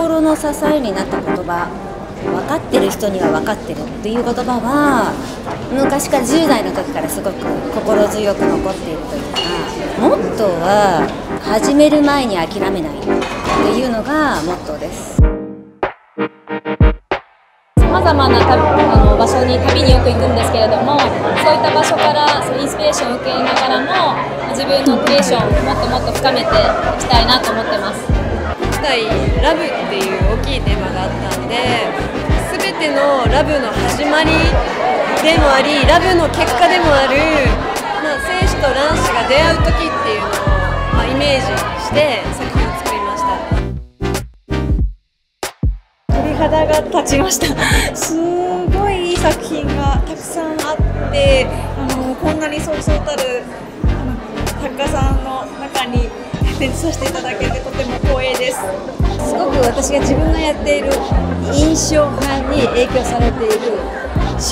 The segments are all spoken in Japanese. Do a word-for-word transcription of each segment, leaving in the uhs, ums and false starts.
心の支えになった言葉、分かってる人には分かってるっていう言葉は昔からじゅう代の時からすごく心強く残っているというか、モットーは始める前に諦めないっていうのがモットーです。さまざまなあの場所に旅によく行くんですけれども、そういった場所からインスピレーションを受けながらも自分のクリエーションをもっともっと深めていきたいなと思ってます。今回ラブっていう大きいテーマがあったので、全てのラブの始まりでもあり、ラブの結果でもある、まあ、精子と卵子が出会う時っていうのを、まあ、イメージして作品を作りました。鳥肌が立ちましたすごいいい作品がたくさんあって、あのこんなにそうそうたるあの作家さんの中に出演させていただけてとても光栄です。すごく私が自分のやっている印象派に影響されている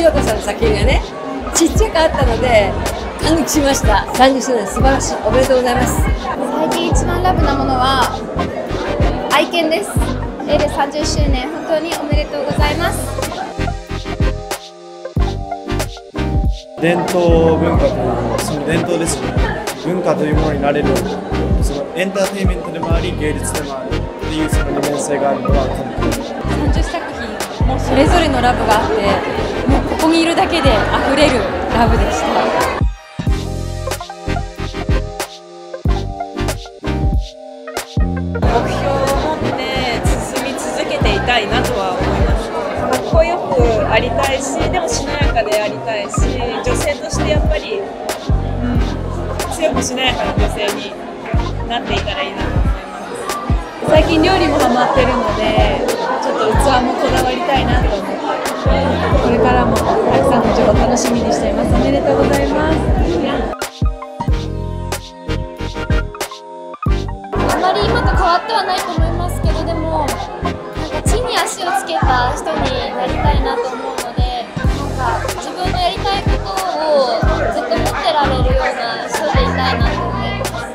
塩子さんの作品がね、ちっちゃくあったので感激しました。さんじゅっしゅうねん素晴らしい、おめでとうございます。最近一番ラブなものは愛犬です。エレさんじゅっしゅうねん本当におめでとうございます。伝統文化というその伝統ですね、文化というものになれる、そのエンターテインメントでもあり芸術でもあるっていうその二面性があるのが感じます。さんじゅっさくひんもそれぞれのラブがあって、もうここにいるだけで溢れるラブでした。目標を持って進み続けていたいなとは思います。かっこよくありたいし、でもしなやかでありたいし、女性としてやっぱり、うん、強くしなやかな女性になっていたらいいなと思います。最近料理もハマってるので、ちょっと器もこだわりたいなと思って、これからもたくさんの情報を楽しみにしています。おめでとうございます。あまり今と変わってはないと思いますけど、でもなんか地に足をつけた人になりたいなと思うので、なんか自分のやりたいことをずっと持ってられるような人でいたいなと思います。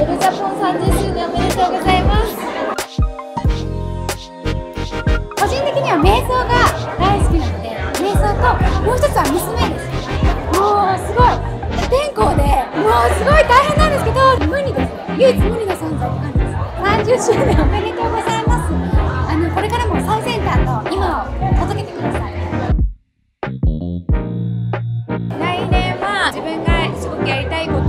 エルジャポンさんじゅっしゅうねんおめでとうございます。瞑想が大好きなので、瞑想ともう一つは娘です。もうすごい不天候で、もうすごい大変なんですけど、無理です。唯一無二の存在って感じです。さんじゅっしゅうねんおめでとうございます。あのこれからも最先端の今を届けてください。来年は自分がすごくやりたいことをなん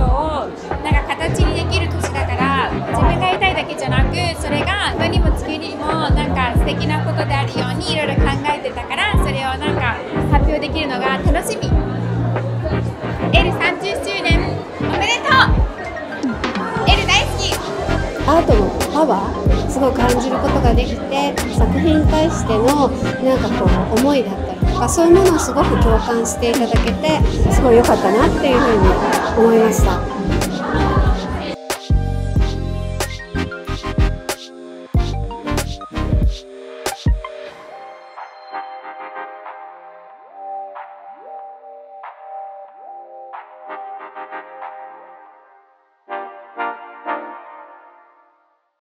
か形にできる年だから、自分がやりたいだけじゃなく、それが人にも作りにもなんか素敵なことであるようにいろいろ考えてたから、それをなんか発表できるのが楽しみ。エルさんじゅっしゅうねんおめでとう。エル大好き。アートのパワーすごい感じることができて、作品に対してのなんかこう思いだったりとか、そういうものをすごく共感していただけて、すごい良かったなっていうふうに思いました。